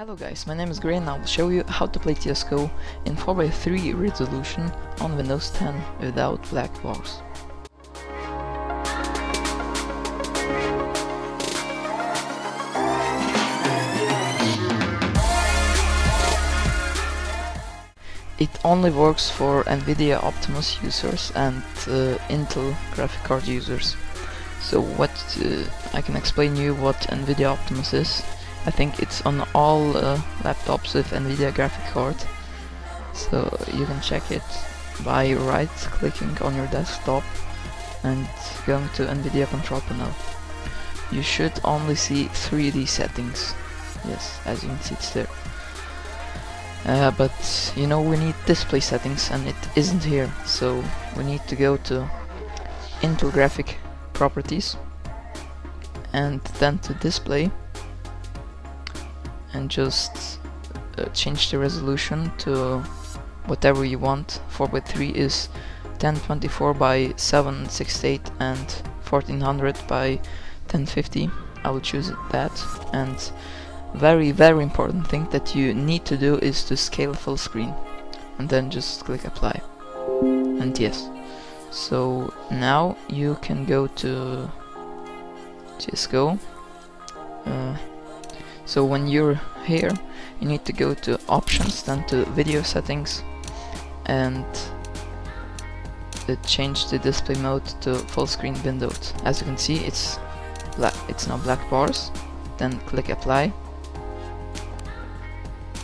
Hello guys, my name is Gr3y and I will show you how to play CSGO in 4x3 resolution on Windows 10 without black box. It only works for NVIDIA Optimus users and Intel graphic card users. So what I can explain you what NVIDIA Optimus is. I think it's on all laptops with NVIDIA graphic card, so you can check it by right clicking on your desktop and going to NVIDIA control panel. You should only see 3D settings. Yes, as you can see it's there, but you know we need display settings and it isn't here, so we need to go to Intel graphic properties and then to display and just change the resolution to whatever you want. 4x3 is 1024 by 768 and 1400 by 1050. I will choose that, and very, very important thing that you need to do is to scale full screen and then just click apply and yes. So now you can go to CSGO. So when you're here, you need to go to options, then to video settings, and change the display mode to full screen windowed. As you can see, it's now black bars. Then click apply,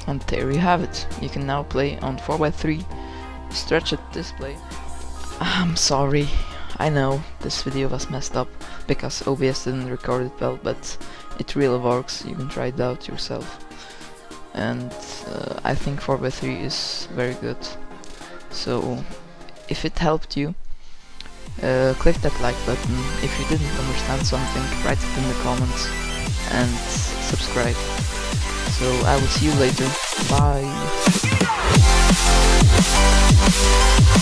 and there you have it. You can now play on 4x3 stretched display. I'm sorry. I know this video was messed up because OBS didn't record it well, but it really works. You can try it out yourself, and I think 4x3 is very good. So if it helped you, click that like button. If you didn't understand something, write it in the comments and subscribe. So I will see you later. Bye.